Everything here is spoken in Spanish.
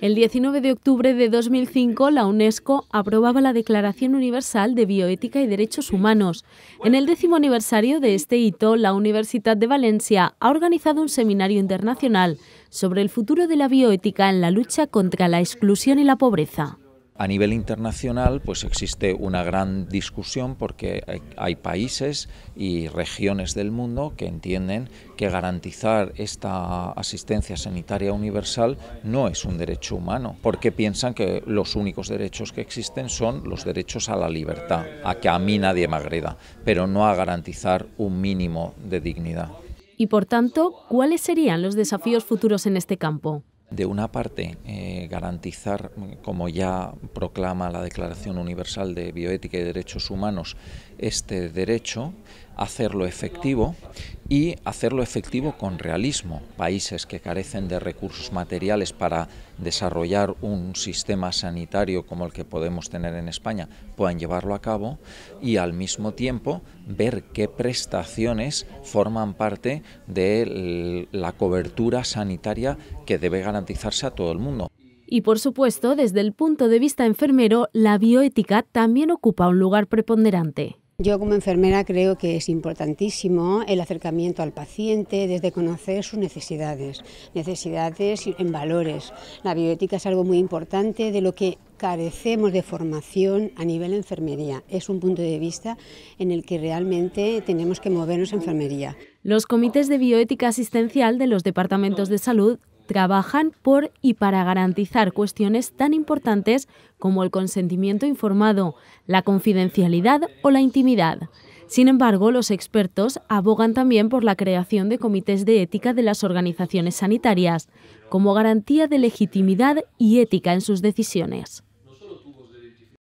El 19 de octubre de 2005, la UNESCO aprobaba la Declaración Universal de Bioética y Derechos Humanos. En el 10º aniversario de este hito, la Universitat de València ha organizado un seminario internacional sobre el futuro de la bioética en la lucha contra la exclusión y la pobreza. A nivel internacional, pues existe una gran discusión porque hay países y regiones del mundo que entienden que garantizar esta asistencia sanitaria universal no es un derecho humano, porque piensan que los únicos derechos que existen son los derechos a la libertad, a que a mí nadie me agreda, pero no a garantizar un mínimo de dignidad. Y por tanto, ¿cuáles serían los desafíos futuros en este campo? De una parte, garantizar, como ya proclama la Declaración Universal de Bioética y Derechos Humanos, este derecho, hacerlo efectivo con realismo. Países que carecen de recursos materiales para desarrollar un sistema sanitario como el que podemos tener en España puedan llevarlo a cabo, y al mismo tiempo ver qué prestaciones forman parte de la cobertura sanitaria que debe garantizarse a todo el mundo. Y por supuesto, desde el punto de vista enfermero, la bioética también ocupa un lugar preponderante. Yo como enfermera creo que es importantísimo el acercamiento al paciente desde conocer sus necesidades en valores. La bioética es algo muy importante de lo que carecemos de formación a nivel de enfermería. Es un punto de vista en el que realmente tenemos que movernos en enfermería. Los comités de bioética asistencial de los departamentos de salud trabajan por y para garantizar cuestiones tan importantes como el consentimiento informado, la confidencialidad o la intimidad. Sin embargo, los expertos abogan también por la creación de comités de ética de las organizaciones sanitarias, como garantía de legitimidad y ética en sus decisiones.